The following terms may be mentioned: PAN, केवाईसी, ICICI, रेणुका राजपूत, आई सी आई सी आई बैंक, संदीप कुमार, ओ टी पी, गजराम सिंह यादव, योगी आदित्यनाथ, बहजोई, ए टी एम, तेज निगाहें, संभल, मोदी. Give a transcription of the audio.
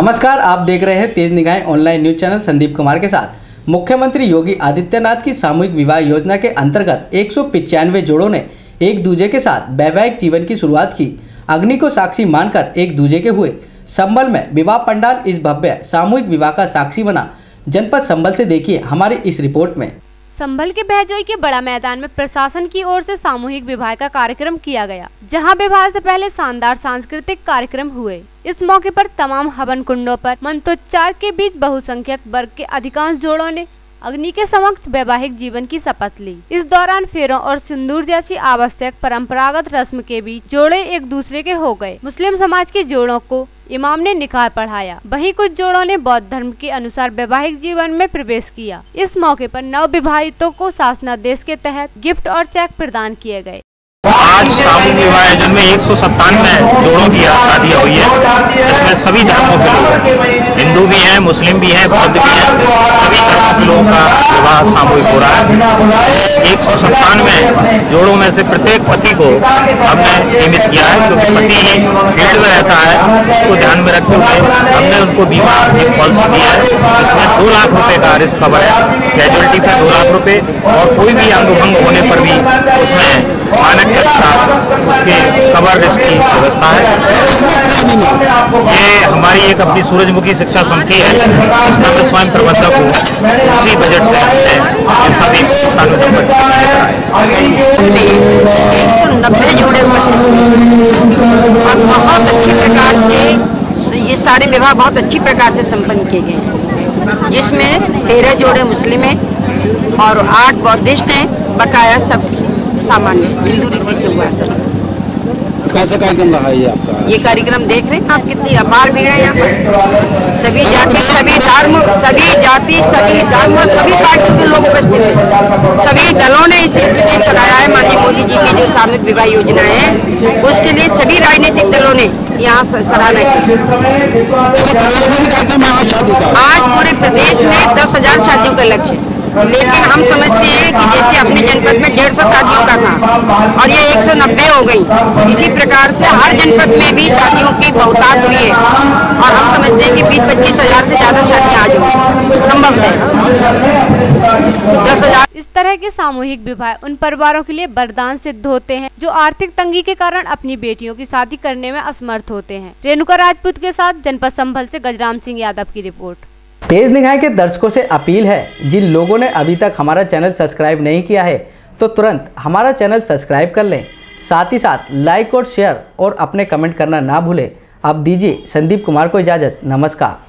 नमस्कार, आप देख रहे हैं तेज निगाहें online news channel संदीप कुमार के साथ। मुख्यमंत्री योगी आदित्यनाथ की सामूहिक विवाह योजना के अंतर्गत 195 जोड़ों ने एक दूजे के साथ वैवाहिक जीवन की शुरुआत की। अग्नि को साक्षी मानकर एक दूजे के हुए। संभल में विवाह पंडाल इस भव्य सामूहिक विवाह का साक्षी बना। जनपद संभल से देखिए हमारी इस रिपोर्ट में। संभल के बहजोई के बड़ा मैदान में प्रशासन की ओर से सामूहिक विवाह का कार्यक्रम किया गया, जहां विवाह से पहले शानदार सांस्कृतिक कार्यक्रम हुए। इस मौके पर तमाम हवन कुंडों पर मंत्रोच्चार के बीच बहुसंख्यक वर्ग के अधिकांश जोड़ों ने अग्नि के समक्ष वैवाहिक जीवन की शपथ ली। इस दौरान फेरों और सिंदूर जैसी आवश्यक परंपरागत रस्म के बीच जोड़े एक दूसरे के हो गए। मुस्लिम समाज के जोड़ों को इमाम ने निकाह पढ़ाया, वहीं कुछ जोड़ों ने बौद्ध धर्म के अनुसार वैवाहिक जीवन में प्रवेश किया। इस मौके पर नवविवाहितों को शासनादेश के तहत गिफ्ट और चेक प्रदान किए गए। आज सामूहिक विवाह आयोजन में 197 जोड़ों की शादियां हुई है। इसमें सभी धर्मों के लोग हैं, हिंदू भी हैं, मुस्लिम भी हैं, बौद्ध भी हैं, सभी धर्मों के लोगों का विवाह सामूहिक हो रहा है। 197 जोड़ों में से प्रत्येक पति को हमने नियमित किया है, क्योंकि पति ही फील्ड में रहता है। उसको ध्यान में रखते हुए हमने उनको बीमा पॉलिसी दी है, जिसमें 2 लाख रुपये का रिस्क कवर है। कैजुअलिटी पर 2 लाख रुपये और कोई भी अंगभंग होने पर भी उसमें मानक के साथ उसके कवर रिस्क की व्यवस्था है। ये हमारी एक अपनी सूरजमुखी शिक्षा समिति है, इसका मैं स्वयं प्रबंधक हूँ। उसी बजट से हमने सभी 190 जोड़े और बहुत अच्छी प्रकार से ये सारे विवाह बहुत अच्छी प्रकार से संपन्न किए गए हैं, जिसमें 13 जोड़े मुस्लिम हैं और 8 बौद्धिस्ट हैं। बकाया सब सामान्य हिंदू रीति से हुआ है। कैसा कार्यक्रम रहा है आपका? ये कार्यक्रम देख रहे हैं आप, कितनी अपार भीड़ है यहाँ पर। सभी जाति, सभी धर्म, सभी जाति, सभी धर्म और सभी पार्टी के लोग उपस्थित हैं। सभी दलों ने इसे प्रदेश चलाया है। माननीय मोदी जी की जो सामूहिक विवाह योजना है, उसके लिए सभी राजनीतिक दलों ने यहाँ सराहना की। आज पूरे प्रदेश में 10,000 शादियों का लक्ष्य है, लेकिन हम समझते हैं कि जैसे अपने जनपद में 150 शादियों का था और ये 190 हो गई, इसी प्रकार से हर जनपद में भी शादियों की बहुतायत हुई है और हम समझते हैं कि 20-25,000 से ज्यादा शादियां आज हुई संभव है। 10,000 इस तरह के सामूहिक विवाह उन परिवारों के लिए वरदान सिद्ध होते हैं जो आर्थिक तंगी के कारण अपनी बेटियों की शादी करने में असमर्थ होते हैं। रेणुका राजपूत के साथ जनपद संभल से गजराम सिंह यादव की रिपोर्ट। तेज निगाहें के दर्शकों से अपील है, जिन लोगों ने अभी तक हमारा चैनल सब्सक्राइब नहीं किया है तो तुरंत हमारा चैनल सब्सक्राइब कर लें। साथ ही साथ लाइक और शेयर और अपने कमेंट करना ना भूलें। अब दीजिए संदीप कुमार को इजाज़त। नमस्कार।